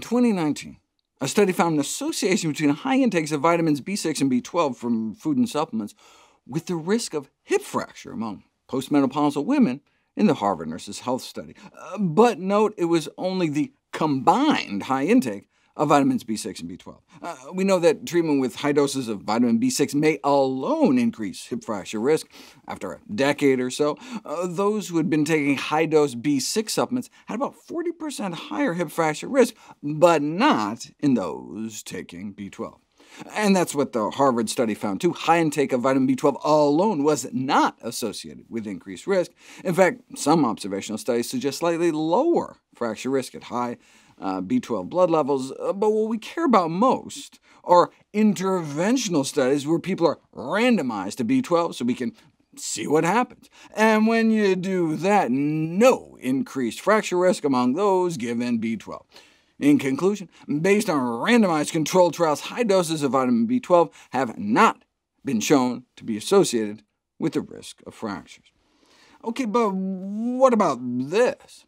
In 2019, a study found an association between high intakes of vitamins B6 and B12 from food and supplements with the risk of hip fracture among postmenopausal women in the Harvard Nurses Health Study. But note it was only the combined high intake of vitamins B6 and B12. We know that treatment with high doses of vitamin B6 may alone increase hip fracture risk. After a decade or so, those who had been taking high-dose B6 supplements had about 40% higher hip fracture risk, but not in those taking B12. And that's what the Harvard study found too. High intake of vitamin B12 alone was not associated with increased risk. In fact, some observational studies suggest slightly lower fracture risk at high B12 blood levels, but what we care about most are interventional studies where people are randomized to B12 so we can see what happens. And when you do that, no increased fracture risk among those given B12. In conclusion, based on randomized controlled trials, high doses of vitamin B12 have not been shown to be associated with the risk of fractures. OK, but what about this?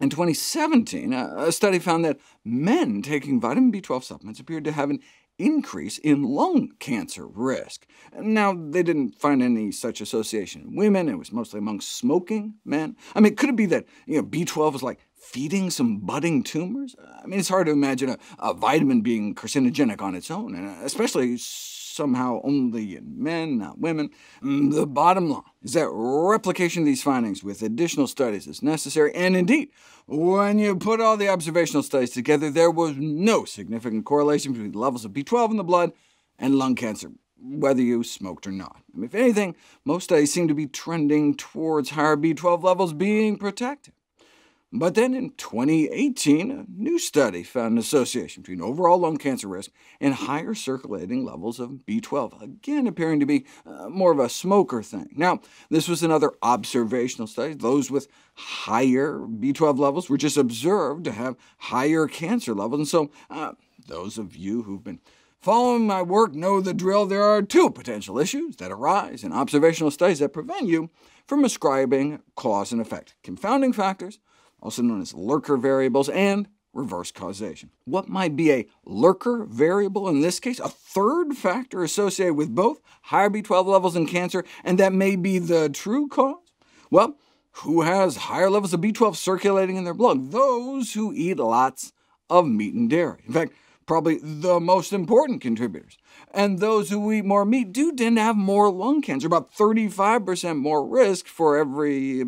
In 2017, a study found that men taking vitamin B12 supplements appeared to have an increase in lung cancer risk. Now, they didn't find any such association in women. It was mostly among smoking men. I mean, could it be that B12 was like feeding some budding tumors? I mean, it's hard to imagine a vitamin being carcinogenic on its own, and especially somehow only in men, not women. The bottom line is that replication of these findings with additional studies is necessary, and indeed, when you put all the observational studies together, there was no significant correlation between the levels of B12 in the blood and lung cancer, whether you smoked or not. I mean, if anything, most studies seem to be trending towards higher B12 levels being protected. But then in 2018, a new study found an association between overall lung cancer risk and higher circulating levels of B12, again appearing to be more of a smoker thing. Now, this was another observational study. Those with higher B12 levels were just observed to have higher cancer levels, and so those of you who've been following my work know the drill. There are two potential issues that arise in observational studies that prevent you from ascribing cause and effect: confounding factors, also known as lurker variables, and reverse causation. What might be a lurker variable in this case? A third factor associated with both higher B12 levels and cancer, and that may be the true cause? Well, who has higher levels of B12 circulating in their blood? Those who eat lots of meat and dairy. In fact, probably the most important contributors. And those who eat more meat do tend to have more lung cancer, about 35% more risk for every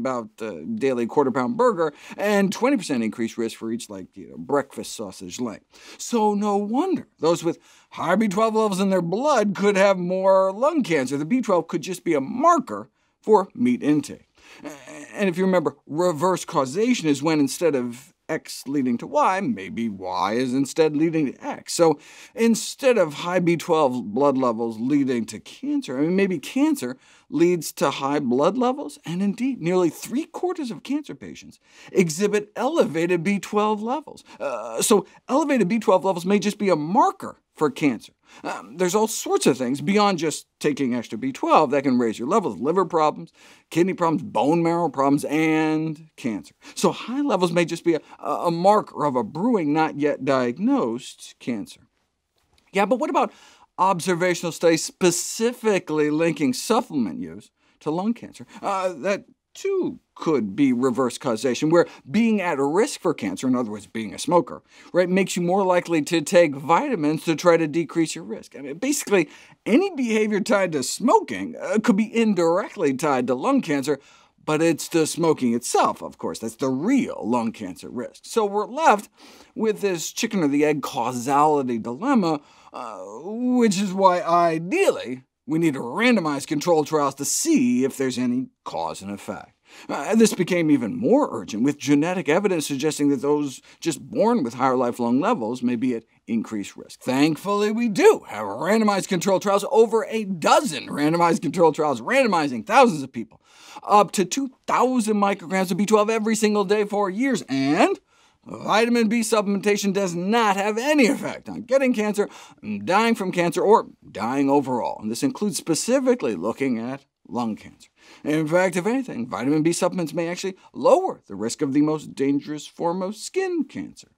daily quarter-pound burger, and 20% increased risk for each breakfast sausage leg. So no wonder those with higher B12 levels in their blood could have more lung cancer. The B12 could just be a marker for meat intake. And if you remember, reverse causation is when instead of X leading to Y, maybe Y is instead leading to X. So instead of high B12 blood levels leading to cancer, maybe cancer leads to high blood levels? And indeed, nearly three-quarters of cancer patients exhibit elevated B12 levels. So elevated B12 levels may just be a marker for cancer. There's all sorts of things beyond just taking extra B12 that can raise your levels: liver problems, kidney problems, bone marrow problems, and cancer. So high levels may just be a marker of a brewing, not yet diagnosed cancer. Yeah, but what about observational studies specifically linking supplement use to lung cancer? That too could be reverse causation, where being at risk for cancer, in other words, being a smoker, makes you more likely to take vitamins to try to decrease your risk. I mean, basically, any behavior tied to smoking could be indirectly tied to lung cancer, but it's the smoking itself, of course, that's the real lung cancer risk. So we're left with this chicken or the egg causality dilemma, which is why, ideally, we need randomized controlled trials to see if there's any cause and effect. This became even more urgent, with genetic evidence suggesting that those just born with higher lifelong levels may be at increased risk. Thankfully, we do have randomized controlled trials, over a dozen randomized controlled trials randomizing thousands of people, up to 2,000 micrograms of B12 every single day for years, and vitamin B supplementation does not have any effect on getting cancer, dying from cancer, or dying overall, and this includes specifically looking at lung cancer. In fact, if anything, vitamin B supplements may actually lower the risk of the most dangerous form of skin cancer.